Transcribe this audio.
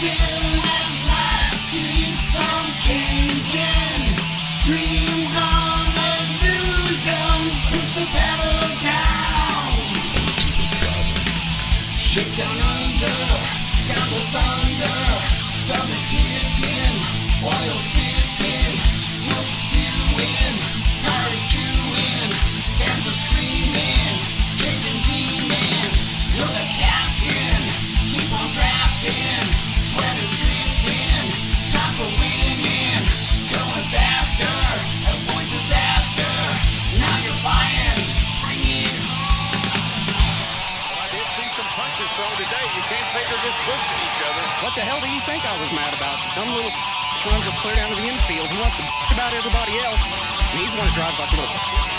changing as life keeps on changing. Dreams on illusions, push the pedal down. Shake down under, sound of thunder. Stomachs hitting, oil spitting, smoke spewing, tires chewing, fans are screaming, chasing demons. You're the captain, keep on drafting, sweat is dripping, time for winning. Going faster, avoid disaster. Now you're flying, bring it home. I did see some punches though today. You can't say they're just pushing each other. What the hell do you think I was mad about? Dumb little runs us clear down to the infield. He wants to about everybody else, and he's the one that drives like a little.